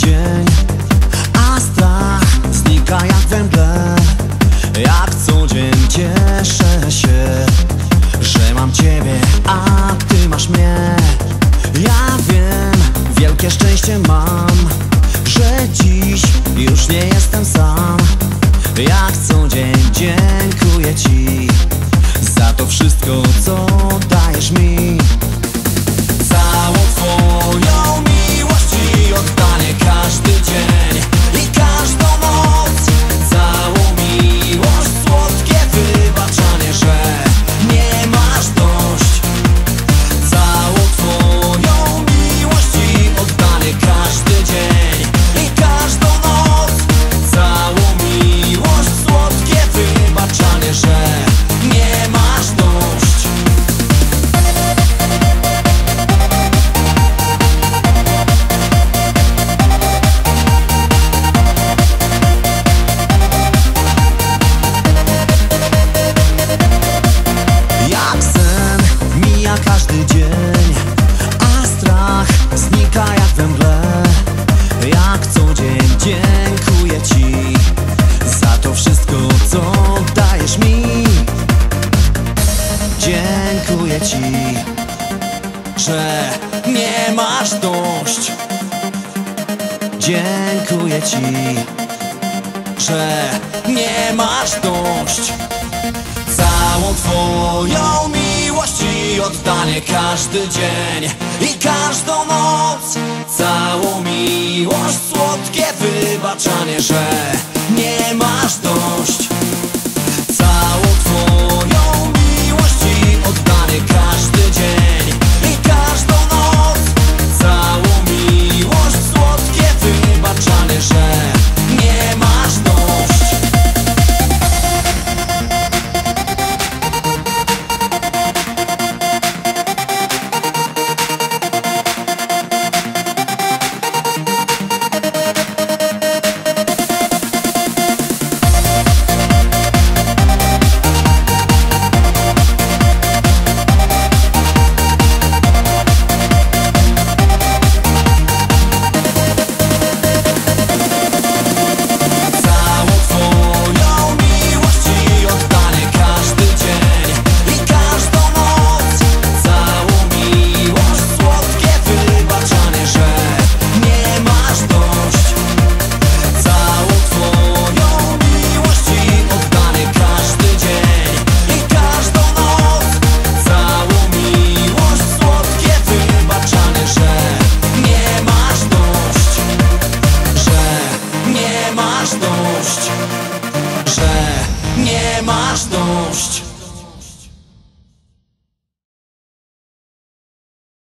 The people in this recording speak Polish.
dzień, a strach znika jak we mgle. Jak co dzień cieszę się, że mam ciebie, a ty masz mnie. Ja wiem, wielkie szczęście mam, że dziś już nie jestem sam. Jak co dzień dziękuję ci za to wszystko, co dajesz mi. Całą twoją miłość i oddanie każdy dzień i każdą noc, całą miłość, słodkie wybaczanie, że nie masz dość. Całą twoją miłość i oddanie każdy dzień i każdą noc, całą miłość, słodkie wybaczanie, że dziękuję ci, że nie masz dość. Dziękuję ci, że nie masz dość. Całą twoją miłość i oddanie każdy dzień i każdą noc, całą miłość, słodkie wybaczanie, że nie masz dość.